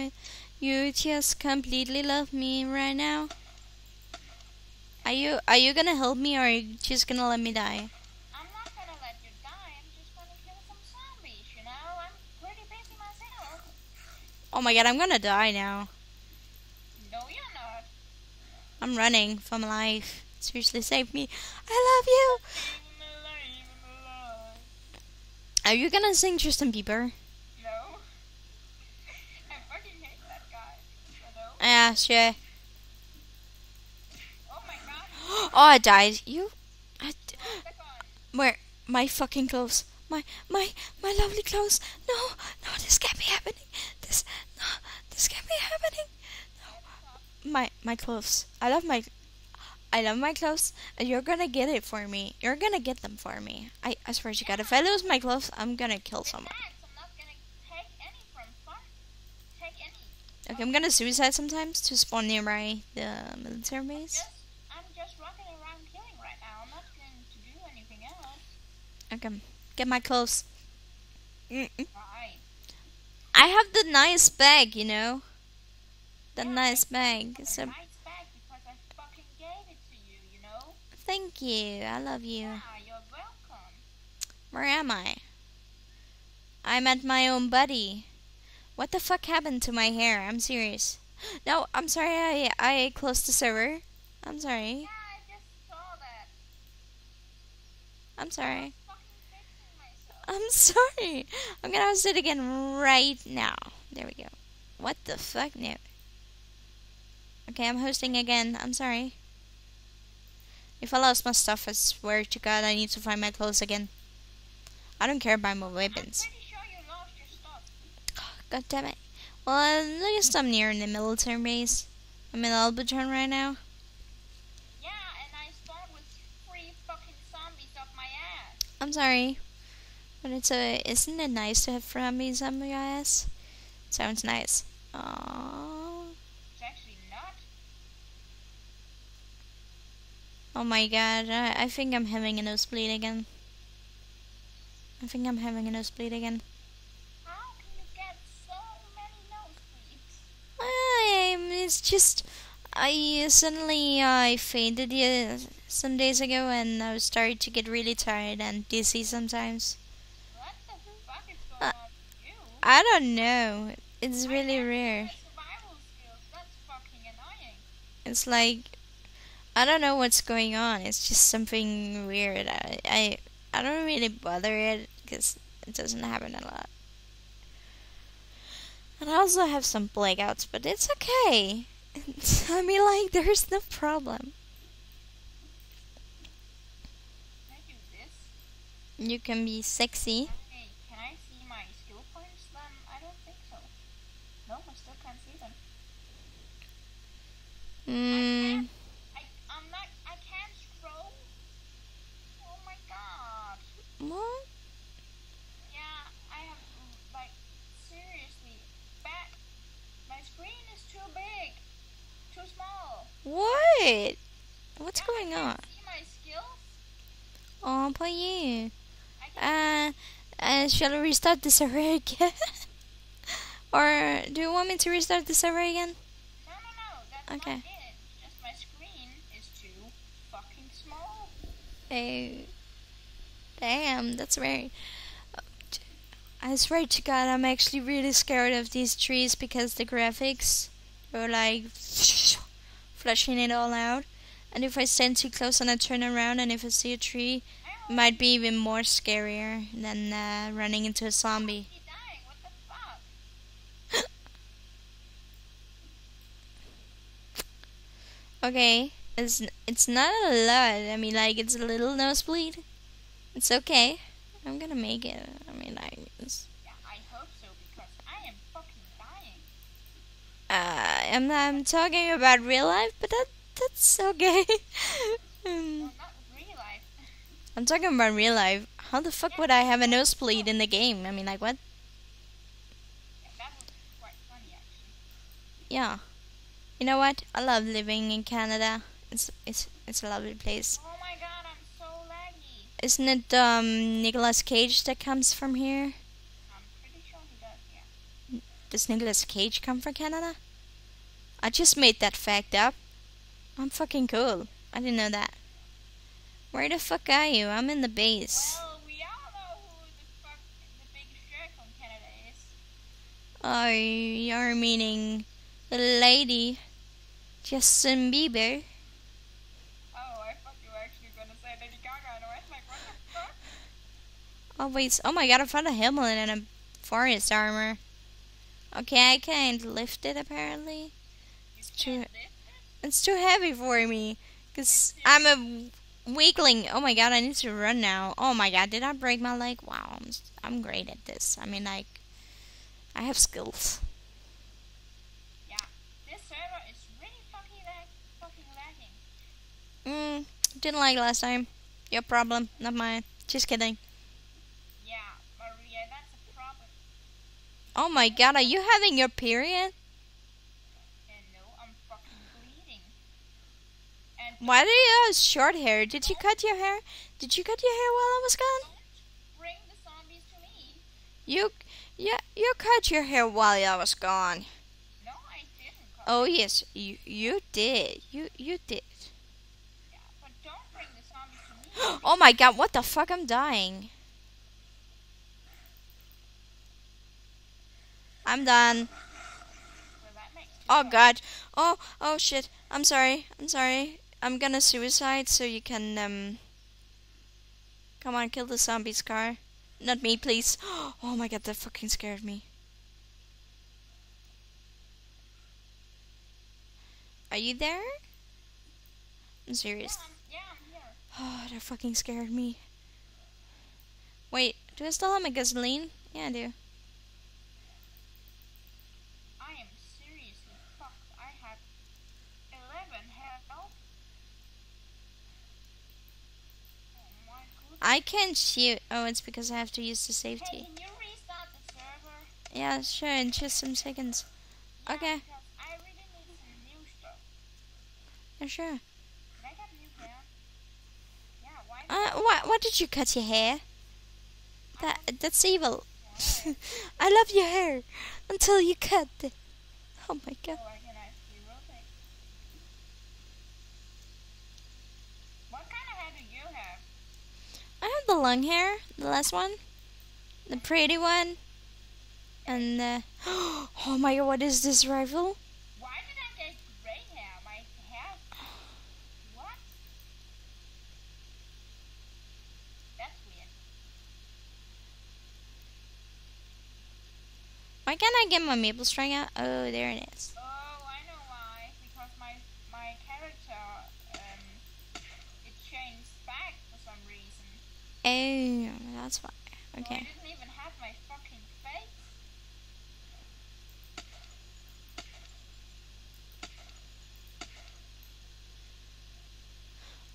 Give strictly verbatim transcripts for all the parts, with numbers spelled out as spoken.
when you just completely love me right now? Are you are you gonna help me, or are you just gonna let me die? I'm not gonna let you die. I'm just gonna kill some zombies, you know? I'm pretty busy myself. Oh my god, I'm gonna die now. No, you're not. I'm running from life. Seriously, save me. I love you. Are you gonna sing Justin Bieber? No. I fucking hate that guy. Hello? Yeah, sure. Oh my god. Oh, I died. You. I. D Where? My fucking clothes. My. My. My lovely clothes. No. No, this can't be happening. This. No. This can't be happening. No. My. My clothes. I love my. I love my clothes, and you're gonna get it for me. You're gonna get them for me. I, I swear to God, if I lose my clothes, I'm gonna kill someone. I'm not gonna take any from farm. Take any. Okay, I'm gonna suicide sometimes to spawn nearby the military base. I'm just, I'm just rocking around killing right now. I'm not going to do anything else. Okay, get my clothes. Mm-mm. Right. I have the nice bag, you know. The yeah, nice bag. It's a Thank you. I love you. Yeah, you're welcome. Where am I? I'm at my own buddy. What the fuck happened to my hair? I'm serious. No, I'm sorry. I I closed the server. I'm sorry. Yeah, I just saw that. I'm sorry. I'm fucking fixing myself. I'm sorry. I'm gonna host it again right now. There we go. What the fuck? No. Okay, I'm hosting again. I'm sorry. If I lost my stuff, I swear to God, I need to find my clothes again. I don't care about my weapons. I'm pretty sure you lost your stuff. God damn it. Well, I guess I'm near in the military base. I'm in Alberton right now. Yeah, and I spawned with three fucking zombies up my ass. I'm sorry. But it's a, isn't it nice to have zombies up your ass? Sounds nice. Aww. Oh my god, I, I think I'm having a nosebleed again. I think I'm having a nosebleed again. How can you get so many nosebleeds? I, it's just... I suddenly uh, I fainted uh, some days ago, and I was starting to get really tired and dizzy sometimes. What the fuck is going uh, on with you? I don't know. It's really I rare. Survival skills. That's fucking annoying. It's like... I don't know what's going on. It's just something weird. I I, I don't really bother it because it doesn't happen a lot. And I also have some blackouts, but it's okay. I mean, like, there's no problem. Can I do this? You can be sexy. Okay, can I see my skill points? Um, I don't think so. No, I still can't see them. Mmm. What? Yeah, I have, like, seriously, back, my screen is too big, too small. What? What's yeah, going I on? See my skills? Oh, but you. Uh, uh, shall I restart the server again? Or do you want me to restart the server again? No, no, no, that's okay. Not it. Just my screen is too fucking small. Hey. Damn, that's very... I swear to God, I'm actually really scared of these trees because the graphics are like flashing it all out. And if I stand too close and I turn around and if I see a tree, it might be even more scarier than uh, running into a zombie. What the fuck? Okay, it's it's not a lot. I mean, like, it's a little nosebleed. It's okay. I'm gonna make it. I mean, I guess. Yeah, I hope so because I am fucking dying. Uh, I'm I'm talking about real life, but that that's okay. um, well, not real life. I'm talking about real life. How the fuck yeah, would I have a nosebleed in the game? I mean, like what? Yeah, that was quite funny actually. Yeah. You know what? I love living in Canada. It's it's it's a lovely place. Oh my god. Isn't it um Nicolas Cage that comes from here? I'm pretty sure he does, yeah. Does Nicolas Cage come from Canada? I just made that fact up. I'm fucking cool. I didn't know that. Where the fuck are you? I'm in the base. Well, we all know who the fuck the big jerk from Canada is. Oh, you're meaning the lady Justin Bieber? Oh, I thought you were actually gonna say Lady Gaga, and I was like, what the fuck? Oh, wait. Oh my god, I found a helmet and a forest armor. Okay, I can't lift it apparently. It's too, lift it? It's too heavy for me. Because I'm a weakling. Oh my god, I need to run now. Oh my god, did I break my leg? Wow, I'm, I'm great at this. I mean, like, I have skills. Yeah, this server is really fucking, lag fucking lagging. Mm, didn't lag last time. Your problem, not mine. Just kidding. Yeah, Maria, that's a problem. Oh my god, are you having your period? Why do you have short hair? Did you cut your hair? Did you cut your hair while I was gone? Don't bring the zombies to me. You, yeah, you cut your hair while I was gone. No, I didn't cut. Oh yes, you, you did. You, you did. Yeah, but don't bring the zombies to me. Oh my god! What the fuck? I'm dying. I'm done. Well, that makes you oh god. Oh, oh shit. I'm sorry. I'm sorry. I'm gonna suicide so you can, um... Come on, kill the zombies, car. Not me, please. Oh my god, that fucking scared me. Are you there? I'm serious. Yeah, I'm, yeah, I'm here. Oh, that fucking scared me. Wait, do I still have my gasoline? Yeah, I do. I am seriously fucked. I have eleven health. I can't shoot. Oh, it's because I have to use the safety. Hey, can you restart the server? Yeah, sure, in just some seconds. Yeah, okay. I really need some new stuff. Yeah, sure. I got new hair. Yeah, why uh, why, why did you cut your hair? That That's evil. Yeah. I love your hair. Until you cut it. Oh my god. Oh, I can actually rotate. What kind of hair do you have? I have the long hair, the last one, the pretty one, and the... Oh my god, what is this rifle? Why did I get gray hair? My hair... What? That's weird. Why can't I get my maple string out? Oh, there it is. Oh, I know why. Because my, my character, um, it changed back for some reason. Oh, that's why. Okay. Well, I didn't even have my fucking face.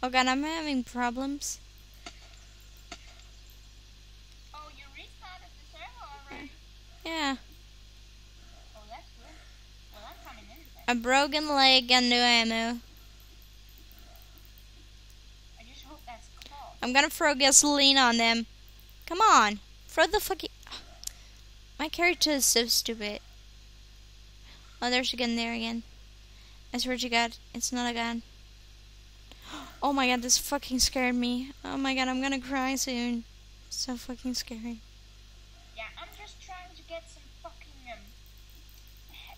Oh god, I'm having problems. Oh, you restarted the server already? Yeah. Oh, that's good. Well, I'm coming in then. A broken leg and new ammo. I'm gonna throw gasoline on them. Come on. Throw the fucking... My character is so stupid. Oh, there's a gun there again. I swear to god, it's not a gun. Oh my god, this fucking scared me. Oh my god, I'm gonna cry soon. So fucking scary. Yeah, I'm just trying to get some fucking um,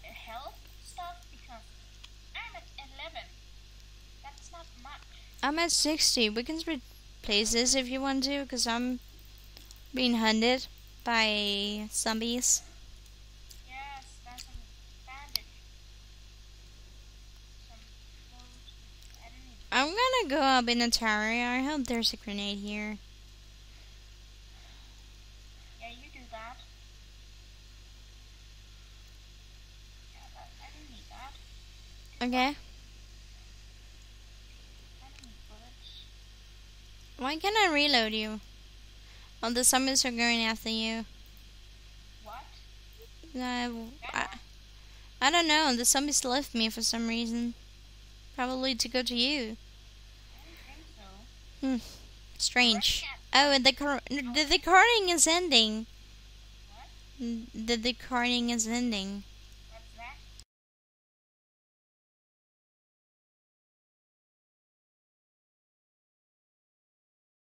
health stuff because I'm at eleven. That's not much. I'm at sixty. We can split places if you want to, because I'm being hunted by zombies. Yes, that's some bandage. Some clothes. I don't need I'm gonna go up in the tower. I hope there's a grenade here. Yeah, you do that. Yeah, that I don't need that. Okay. Why can't I reload you? Oh, the zombies are going after you. What? Uh, I, I don't know. The zombies left me for some reason. Probably to go to you. I don't think so. Hmm. Strange. Oh, and the cor the recording is ending. What? the recording is ending.